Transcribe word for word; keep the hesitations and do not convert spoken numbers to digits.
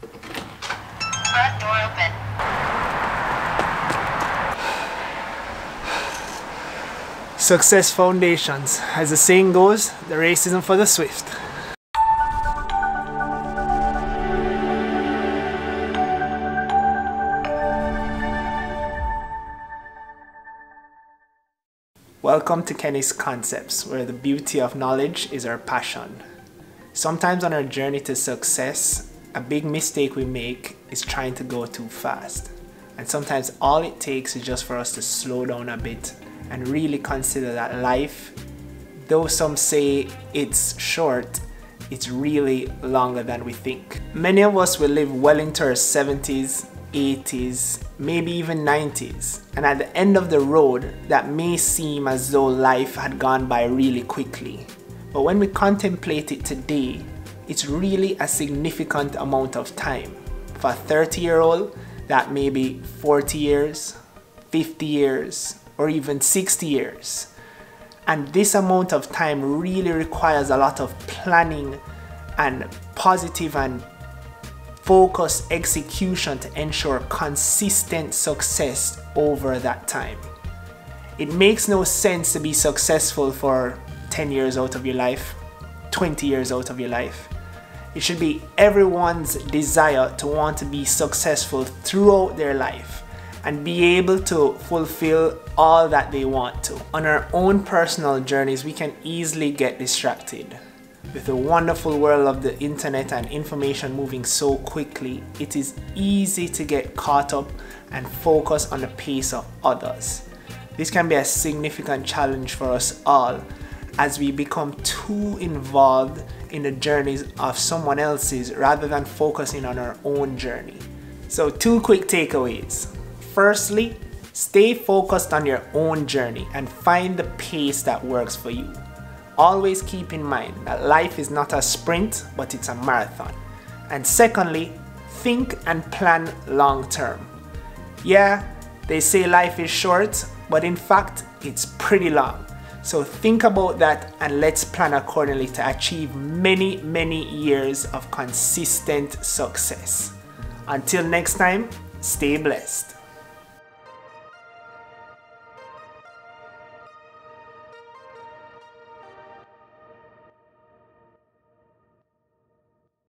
Front door open. Success foundations. As the saying goes, the race isn't for the swift. Welcome to Kenny's Concepts, where the beauty of knowledge is our passion. Sometimes on our journey to success, a big mistake we make is trying to go too fast. And sometimes all it takes is just for us to slow down a bit and really consider that life, though some say it's short, it's really longer than we think. Many of us will live well into our seventies, eighties, maybe even nineties, and at the end of the road that may seem as though life had gone by really quickly, but when we contemplate it today, it's really a significant amount of time. For a thirty year old, that may be forty years, fifty years, or even sixty years, and this amount of time really requires a lot of planning and positive and focused execution to ensure consistent success over that time. It makes no sense to be successful for ten years out of your life, twenty years out of your life. It should be everyone's desire to want to be successful throughout their life and be able to fulfill all that they want to. On our own personal journeys, we can easily get distracted. With the wonderful world of the internet and information moving so quickly, it is easy to get caught up and focus on the pace of others. This can be a significant challenge for us all as we become too involved in the journeys of someone else's rather than focusing on our own journey. So, two quick takeaways. Firstly, stay focused on your own journey and find the pace that works for you. Always keep in mind that life is not a sprint, but it's a marathon. And secondly, think and plan long term. Yeah, they say life is short, but in fact, it's pretty long. So think about that and let's plan accordingly to achieve many, many years of consistent success. Until next time, stay blessed.